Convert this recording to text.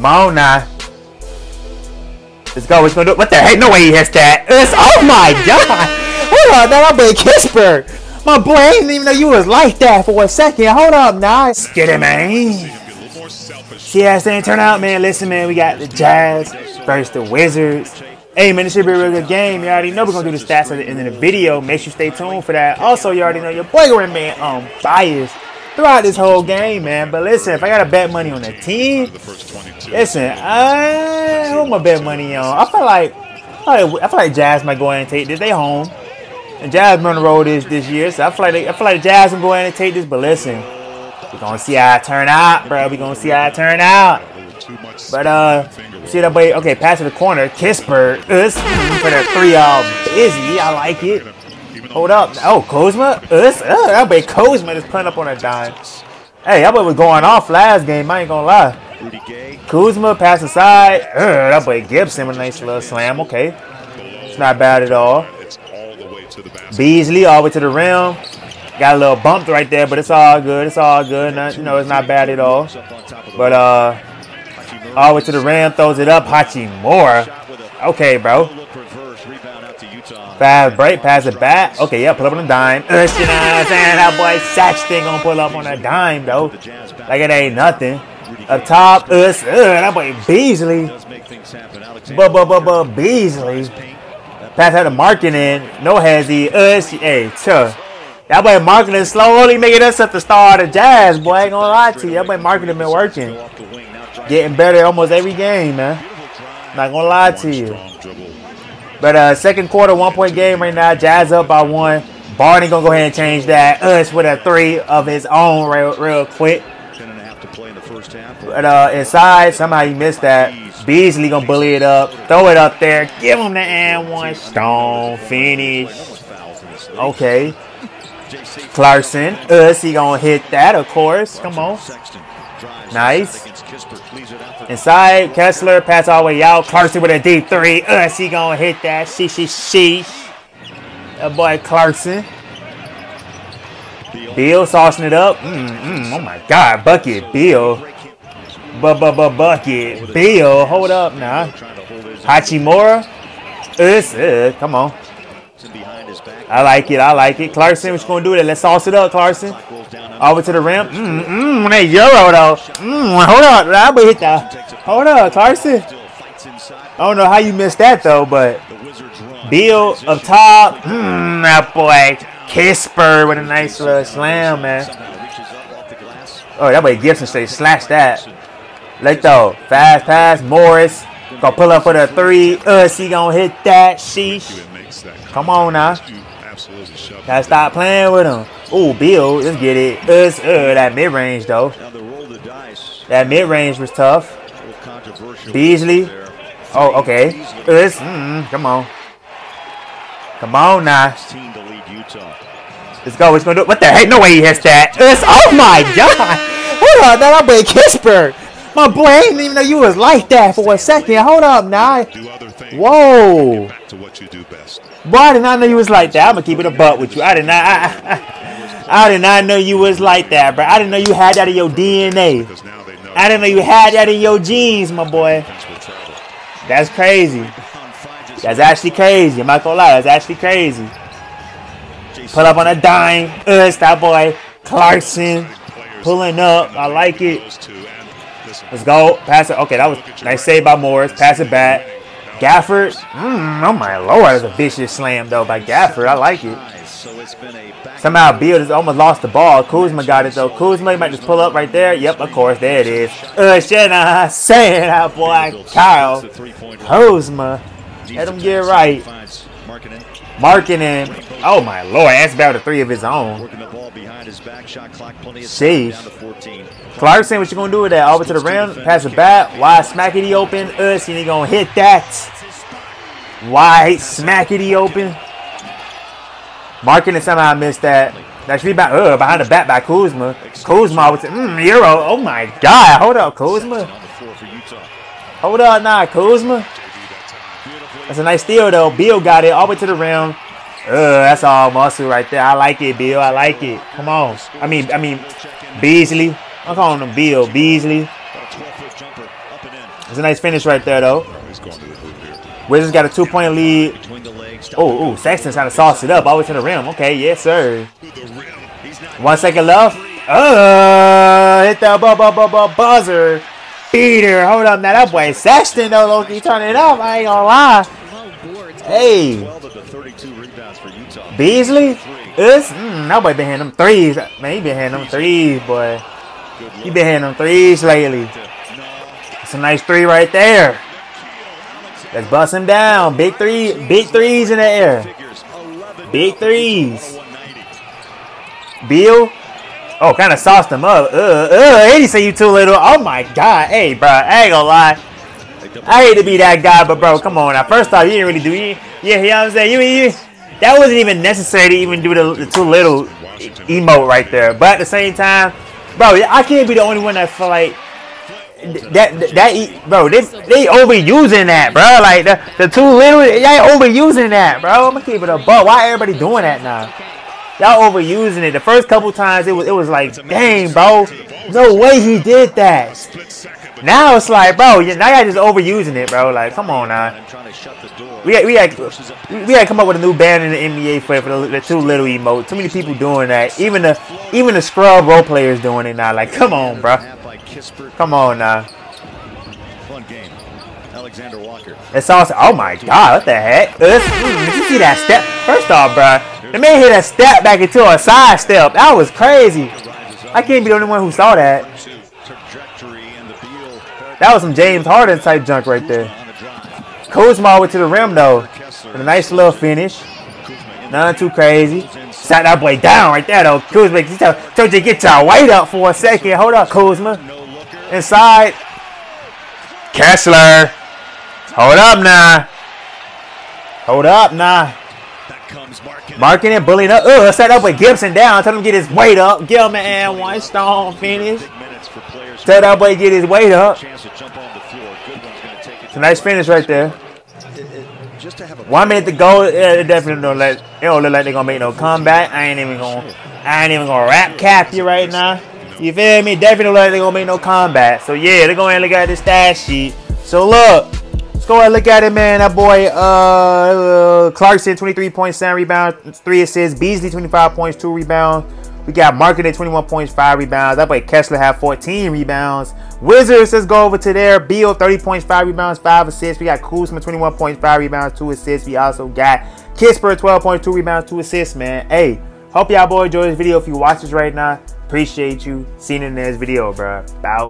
Come on now. Let's go. What's going to do? What the heck? No way he hits that. It's, oh my god. Hold on, man. My boy Kispert. My boy, I didn't even know you was like that for a second. Hold up now. Let's get it, man. See how it's going to turn out, man. Listen, man. We got the Jazz versus the Wizards. Hey, man, this should be a real good game. You already know we're going to do the stats at the end of the video. Make sure you stay tuned for that. Also, you already know your boy going to remain unbiased throughout this whole game, man. But listen, if I got to bet money on the team, listen, who am I bet money on? I feel like Jazz might go ahead and take this. They home. And Jazz run the road this year, so I feel like Jazz will go ahead and take this. But listen, we're going to see how it turn out, bro. We're going to see how it turn out. But, see that boy, okay, pass to the corner. Kispert, us, for that 3-all busy. I like it. Hold up. Oh, Kuzma, us, that boy Kuzma is putting up on a dime. Hey, that boy was going off last game, I ain't gonna lie. Kuzma, pass aside. That boy Gibson with a nice little slam, okay. It's not bad at all. Beasley, all the way to the rim. Got a little bumped right there, but it's all good. It's all good. Not, you know, it's not bad at all. But, all the way to the rim, throws it up. Hachimura. Okay, bro. Fast break, pass it back. Okay, yeah, pull up on a dime. You know what I'm saying? That boy Saxton gonna pull up on a dime, though. Like it ain't nothing. Up top, that boy Beasley. Beasley. Pass out to marketing. No hezzy. Hey, tough. That boy marketing slowly making us at the star of the Jazz, boy. I ain't gonna lie to you. That boy marketing been working. Getting better almost every game, man. Not gonna lie to you. But second quarter, 1-point game right now. Jazz up by 1. Barney gonna go ahead and change that. Us with a 3 of his own real quick. But inside, somehow he missed that. Beasley gonna bully it up. Throw it up there. Give him the and one. Stone finish. Okay. Clarkson. Us, he gonna hit that, of course. Come on. Nice. Inside, Kessler, pass all the way out. Clarkson with a deep 3. She gonna hit that. She. That boy Clarkson. Beal saucing it up. Oh my god, bucket. Beal. Bucket. Beal. Hold up now. Hachimura. Come on. I like it. I like it. Clarkson, what you gonna do with it? Let's sauce it up, Clarkson. Over to the rim. That euro though. Hold on. That boy hit that. Hold on, Clarkson. I don't know how you missed that though, but Beal up top. That boy Kispert with a nice little slam, man. Oh, that boy Gibson say slash that. Let though. Fast pass. Morris gonna pull up for the 3. She gonna hit that. Sheesh. Come on now. Gotta stop playing with him. Ooh, Beal, let's get it. That mid-range, though. That mid-range was tough. Beasley. Oh, okay. Come on. Come on now. Let's go. What's going to do? What the heck? No way he hits that. Oh, my god. Hold on. That boy Kispert. My boy, I didn't even know you was like that for a second. Hold up now. Whoa. Boy, I did not know you was like that. I'm going to keep it a buck with you. I did not know you was like that, bro. I didn't know you had that in your DNA. I didn't know you had that in your genes, my boy. That's crazy. That's actually crazy. I'm not going to lie. That's actually crazy. Pull up on a dime. It's that boy Clarkson pulling up. I like it. Let's go. Pass it. Okay, that was nice save by Morris. Pass it back. Gafford. Oh, my lord. That was a vicious slam, though, by Gafford. I like it. Somehow, Beal just almost lost the ball. Kuzma got it, though. Kuzma might just pull up right there. Yep, of course. There it is. Saying that boy, Kyle. Kuzma. Let him get right. Marketing. Oh, my lord. That's about a 3 of his own. Sheesh. Clarkson, what you going to do with that? Over to the rim. Pass it back. Wide smackity open. And he going to hit that. Wide smackity open. Marketing somehow missed that. That's rebound. Behind the back by Kuzma. Kuzma with the euro. Oh, my god. Hold up, Kuzma. Hold up now, Kuzma. That's a nice steal, though. Beal got it all the way to the rim. That's all muscle right there. I like it, Beal. I like it. Come on. I mean, Beasley. I'm calling him Beal. Beasley. It's a nice finish right there, though. He's going to the hoop here. Wizards got a 2-point lead. Oh, Saxton's trying to sauce it up. Always to the rim. Okay, yes, sir. 1 second left. Hit that buzzer. Beater. Hold up now. That boy Saxton, though, Loki, turn it up. I ain't gonna lie. Hey. Beasley? That boy been hitting them threes. Man, he been hitting them threes, boy. He been hitting them threes lately. It's a nice three right there. Let's bust him down. Big three. Big threes in the air. Big threes. Beal. Oh, kind of sauced him up. He said you too little. Oh, my God. Hey, bro. I ain't gonna lie. I hate to be that guy, but, bro, come on. Now, first off, you didn't really do it. Yeah, you know what I'm saying? That wasn't even necessary to even do the too little emote right there. But at the same time, bro, I can't be the only one that feel like they overusing that, bro. Like the too little, y'all overusing that, bro. I'm gonna keep it a buck. Why everybody doing that now? Y'all overusing it. The first couple times it was like, dang, bro, no way he did that. Now it's like, bro, now y'all just overusing it, bro. Like, come on now. We gotta come up with a new ban in the NBA for the too little emote. Too many people doing that. Even the scrub role players doing it now. Like, come on, bro. Come on now. Fun game. Alexander Walker. It's also, oh my God, what the heck? Did you see that step? First off, bro, the man hit a step back into a side step. That was crazy. I can't be the only one who saw that. That was some James Harden type junk right there. Kuzma went to the rim though. With a nice little finish. None too crazy. Sat that boy down right there though. Kuzma, he told you to get your weight up for a second. Hold up, Kuzma. Inside. Kessler. Hold up now. Hold up now. Marking and bullying up. Sat that boy Gibson down. Tell him to get his weight up. Give him an one stone finish. Tell that boy get his weight up. It's a nice finish right there. 1 minute to go. It definitely don't look like they're gonna make no comeback. I ain't even gonna rap cap you right now. You feel me? Definitely don't look like they're gonna make no comeback. So yeah, they're going to look at this stat sheet. So look, let's go ahead and look at it, man. That boy Clarkson, 23 points, 7 rebounds, 3 assists. Beasley, 25 points, 2 rebounds. We got Market at 21 points, 5 rebounds. That boy Kessler had 14 rebounds. Wizards, let's go over to there. Beal, 30 points, 5 rebounds, 5 assists. We got Kuzma, 21 points, 5 rebounds, 2 assists. We also got Kispert, 12 points, 2 rebounds, 2 assists, man. Hey, hope y'all boy enjoyed this video. If you watch this right now, appreciate you. See you in the next video, bro. Bow.